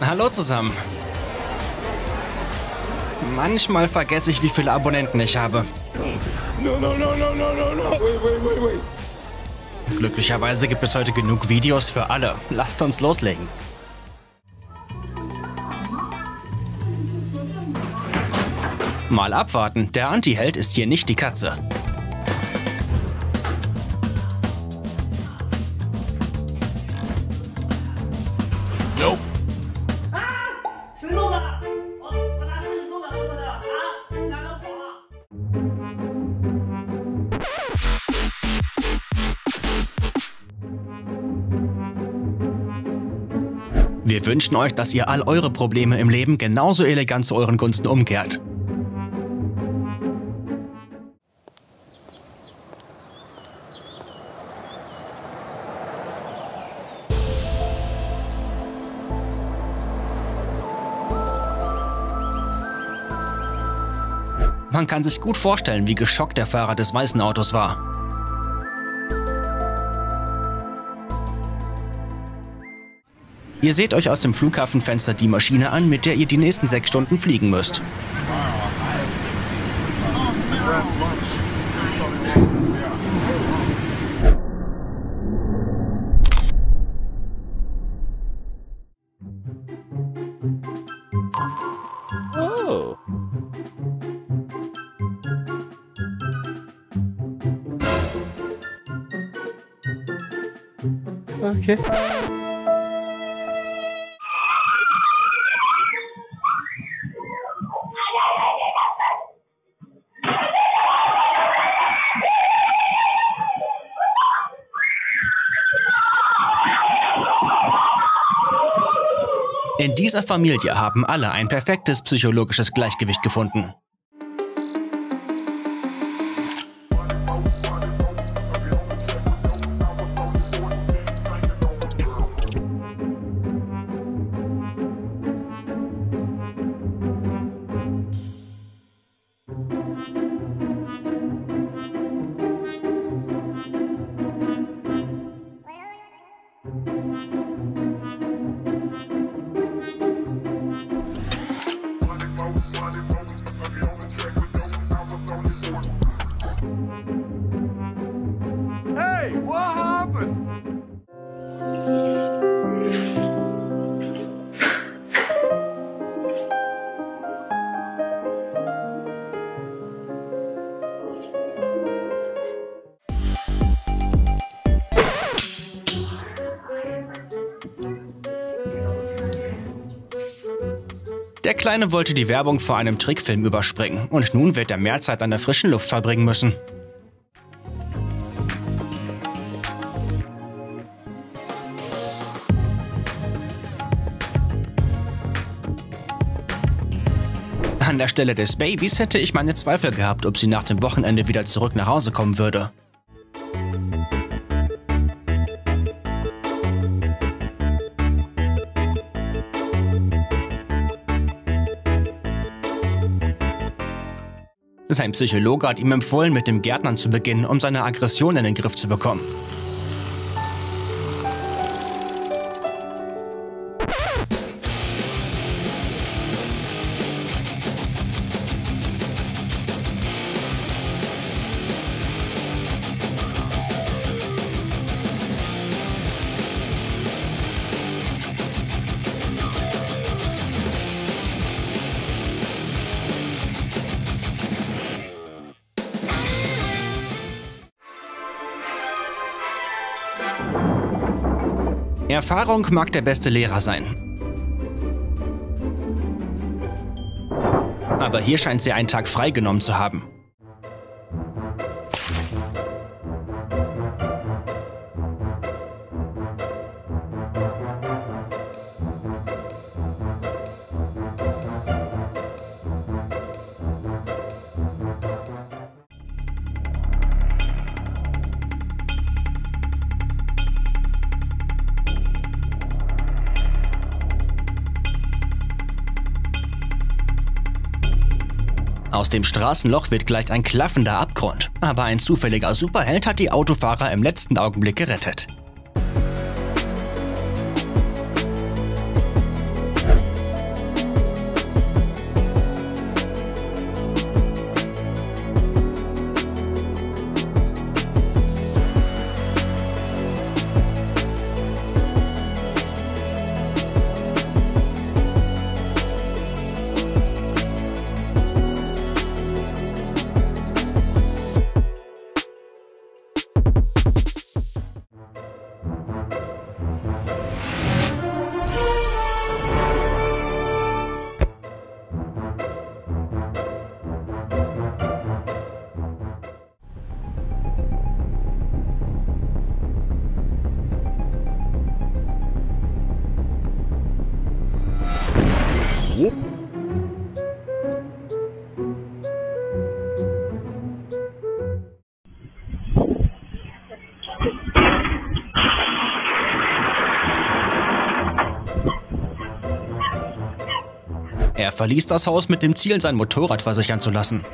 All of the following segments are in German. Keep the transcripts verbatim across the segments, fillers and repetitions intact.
Hallo zusammen. Manchmal vergesse ich, wie viele Abonnenten ich habe. No, no, no, no, no, no, no. Wait, wait, wait, wait. Glücklicherweise gibt es heute genug Videos für alle. Lasst uns loslegen. Mal abwarten, der Anti-Held ist hier nicht die Katze. Nope. Wir wünschen euch, dass ihr all eure Probleme im Leben genauso elegant zu euren Gunsten umkehrt. Man kann sich gut vorstellen, wie geschockt der Fahrer des weißen Autos war. Ihr seht euch aus dem Flughafenfenster die Maschine an, mit der ihr die nächsten sechs Stunden fliegen müsst. Oh. Okay. In dieser Familie haben alle ein perfektes psychologisches Gleichgewicht gefunden. Der Kleine wollte die Werbung vor einem Trickfilm überspringen und nun wird er mehr Zeit an der frischen Luft verbringen müssen. An der Stelle des Babys hätte ich meine Zweifel gehabt, ob sie nach dem Wochenende wieder zurück nach Hause kommen würde. Sein Psychologe hat ihm empfohlen, mit dem Gärtnern zu beginnen, um seine Aggression in den Griff zu bekommen. Erfahrung mag der beste Lehrer sein. Aber hier scheint sie einen Tag freigenommen zu haben. Aus dem Straßenloch wird gleich ein klaffender Abgrund, aber ein zufälliger Superheld hat die Autofahrer im letzten Augenblick gerettet. Wo? Er verließ das Haus mit dem Ziel, sein Motorrad versichern zu lassen.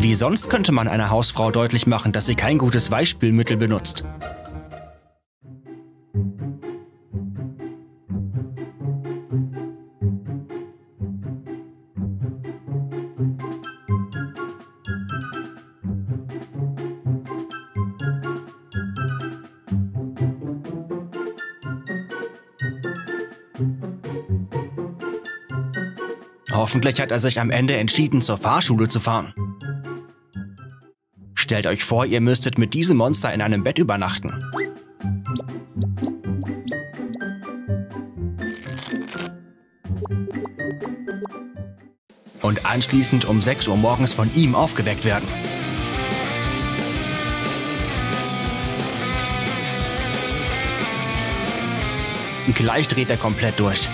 Wie sonst könnte man einer Hausfrau deutlich machen, dass sie kein gutes Weichspülmittel benutzt? Hoffentlich hat er sich am Ende entschieden, zur Fahrschule zu fahren. Stellt euch vor, ihr müsstet mit diesem Monster in einem Bett übernachten. Und anschließend um sechs Uhr morgens von ihm aufgeweckt werden. Gleich dreht er komplett durch.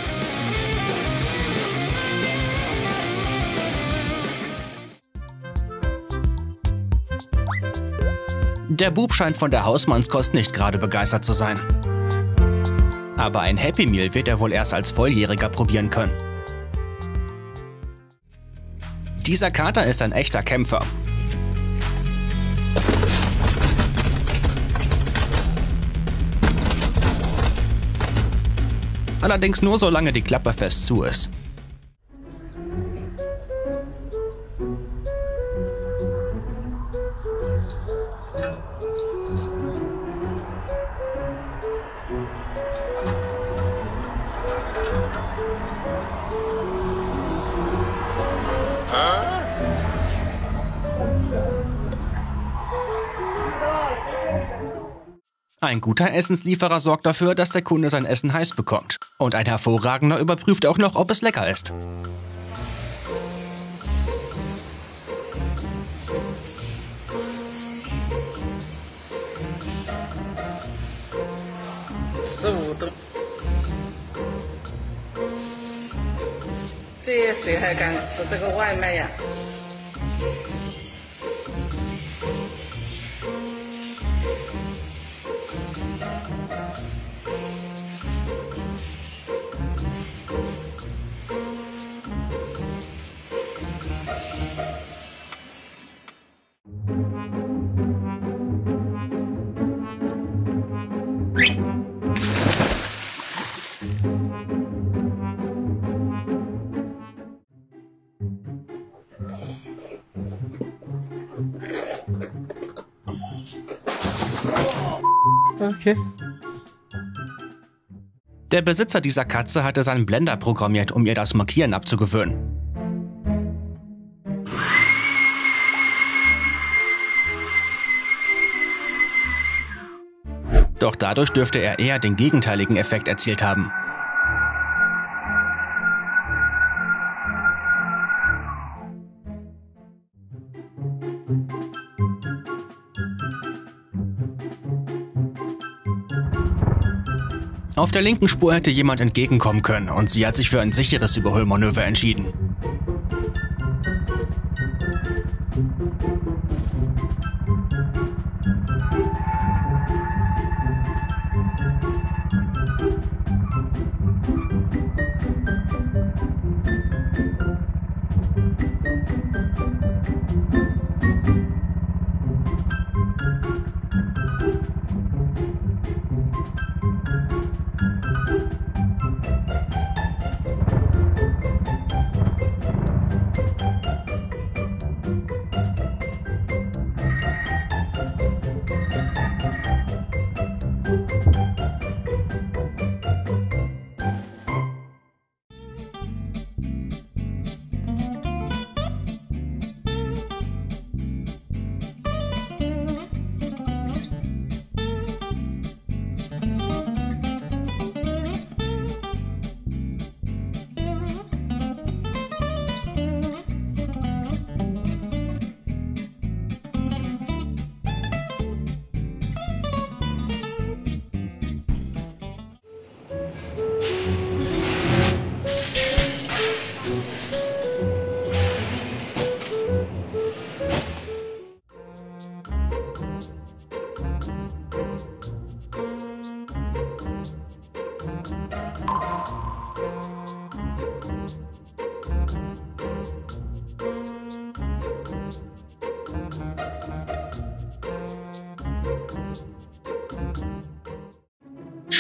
Der Bub scheint von der Hausmannskost nicht gerade begeistert zu sein. Aber ein Happy Meal wird er wohl erst als Volljähriger probieren können. Dieser Kater ist ein echter Kämpfer. Allerdings nur solange die Klappe fest zu ist. Ein guter Essenslieferer sorgt dafür, dass der Kunde sein Essen heiß bekommt. Und ein hervorragender überprüft auch noch, ob es lecker ist. So. Okay. Der Besitzer dieser Katze hatte seinen Blender programmiert, um ihr das Markieren abzugewöhnen. Doch dadurch dürfte er eher den gegenteiligen Effekt erzielt haben. Auf der linken Spur hätte jemand entgegenkommen können und sie hat sich für ein sicheres Überholmanöver entschieden.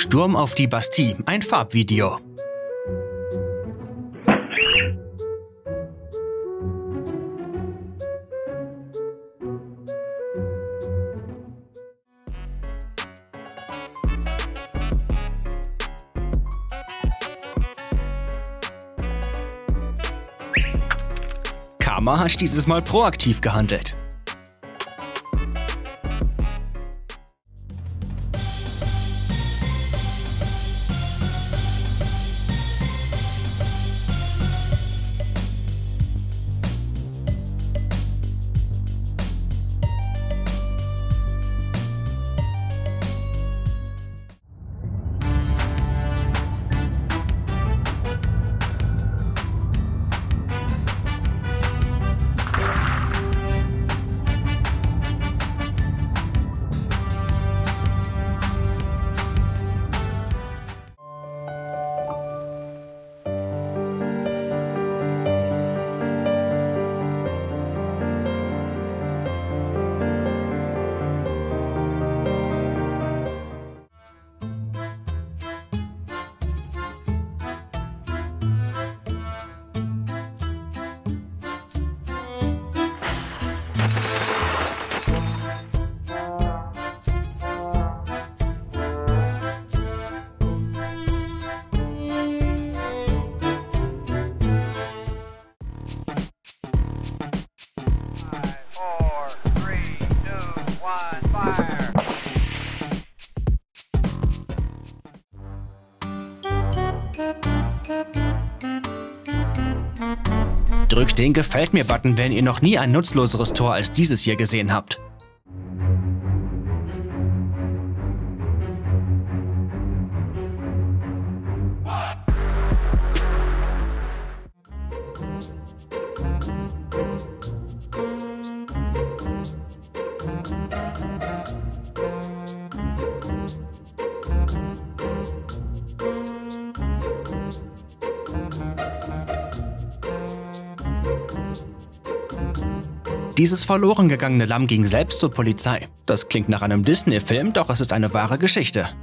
Sturm auf die Bastille, ein Farbvideo. Karma hat dieses Mal proaktiv gehandelt. Drückt den Gefällt mir-Button, wenn ihr noch nie ein nutzloseres Tor als dieses hier gesehen habt. Dieses verloren gegangene Lamm ging selbst zur Polizei. Das klingt nach einem Disney-Film, doch es ist eine wahre Geschichte.